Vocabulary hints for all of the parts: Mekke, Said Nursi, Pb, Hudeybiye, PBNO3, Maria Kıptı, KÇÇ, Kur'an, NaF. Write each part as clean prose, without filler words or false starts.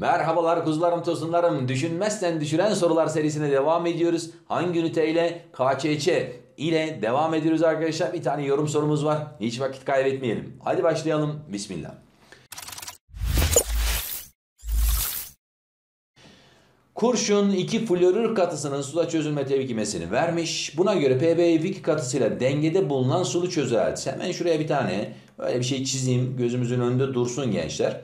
Merhabalar kuzularım, tosunlarım. Düşünmezsen düşüren sorular serisine devam ediyoruz. Hangi üniteyle? KÇÇ ile devam ediyoruz arkadaşlar. Bir tane yorum sorumuz var. Hiç vakit kaybetmeyelim. Hadi başlayalım. Bismillah. Kurşun 2 florür katısının suda çözülme tepkimesini vermiş. Buna göre PbF2 katısıyla dengede bulunan sulu çözeltisi. Hemen şuraya bir tane böyle bir şey çizeyim. Gözümüzün önünde dursun gençler.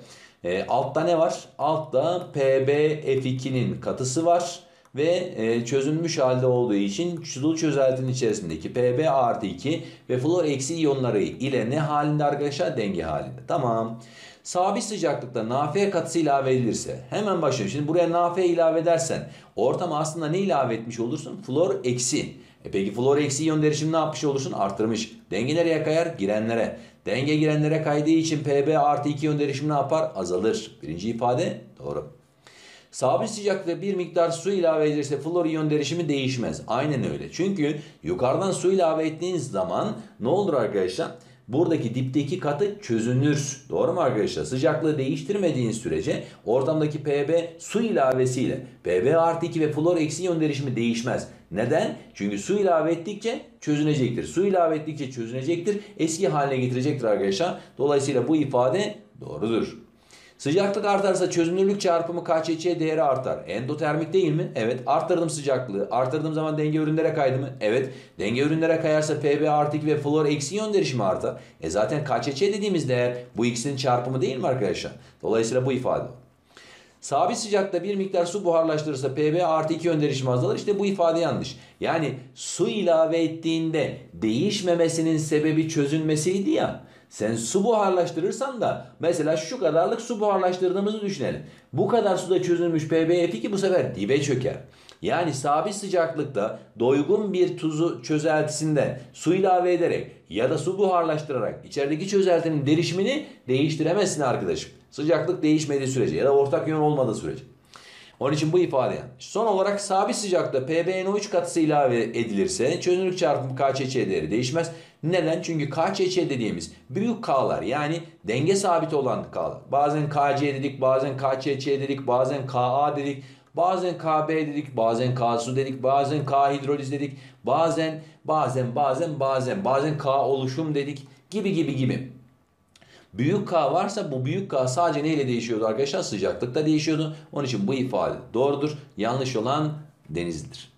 Altta ne var? Altta PbF2'nin katısı var ve çözünmüş halde olduğu için sulu çözeltinin içerisindeki Pb artı 2 ve flor eksi iyonları ile ne halinde arkadaşlar? Denge halinde. Tamam. Sabit sıcaklıkta NaF katısı ilave edilirse hemen başlıyorum. Şimdi buraya NaF ilave edersen ortama aslında ne ilave etmiş olursun? Flor eksi. Peki flor eksi iyon derişimi ne yapmış olursun? Artırmış. Denge nereye kayar? Girenlere. Denge girenlere kaydığı için Pb artı 2 iyon derişimi ne yapar? Azalır. Birinci ifade doğru. Sabit sıcaklıkta bir miktar su ilave edilirse flor iyon derişimi değişmez. Aynen öyle. Çünkü yukarıdan su ilave ettiğiniz zaman ne olur arkadaşlar? Buradaki dipteki katı çözünür. Doğru mu arkadaşlar? Sıcaklığı değiştirmediğiniz sürece ortamdaki Pb su ilavesiyle Pb artı 2 ve flor eksi iyon derişimi değişmez. Neden? Çünkü su ilave ettikçe çözünecektir. Su ilave ettikçe çözünecektir. Eski haline getirecektir arkadaşlar. Dolayısıyla bu ifade doğrudur. Sıcaklık artarsa çözünürlük çarpımı KÇÇ değeri artar. Endotermik değil mi? Evet. Arttırdım sıcaklığı. Arttırdığım zaman denge ürünlere kaydı mı? Evet. Denge ürünlere kayarsa Pb artı 2 ve flor eksi iyon derişimi artar. Zaten KÇÇ dediğimiz değer bu ikisinin çarpımı değil mi arkadaşlar? Dolayısıyla bu ifade. Sabit sıcakta bir miktar su buharlaştırırsa Pb artı 2 iyon derişimi azalır. İşte bu ifade yanlış. Yani su ilave ettiğinde değişmemesinin sebebi çözünmesiydi ya. Sen su buharlaştırırsan da mesela şu kadarlık su buharlaştırdığımızı düşünelim. Bu kadar suda çözülmüş PbF2 bu sefer dibe çöker. Yani sabit sıcaklıkta doygun bir tuzu çözeltisinde su ilave ederek ya da su buharlaştırarak içerideki çözeltinin derişimini değiştiremezsin arkadaşım. Sıcaklık değişmediği sürece ya da ortak yön olmadığı sürece. Onun için bu ifade yanlış. Son olarak sabit sıcakta PBNO3 katısı ilave edilirse çözünürlük çarpımı KÇÇ değeri değişmez. Neden? Çünkü KÇÇ dediğimiz büyük K'lar yani denge sabit olan K'lar. Bazen KC dedik, bazen KÇÇ dedik, bazen KA dedik, bazen KB dedik, bazen KSU dedik, bazen K hidroliz dedik, bazen K oluşum dedik gibi. Büyük K varsa bu büyük K sadece neyle değişiyordu arkadaşlar? Sıcaklıkta değişiyordu. Onun için bu ifade doğrudur. Yanlış olan denizdir.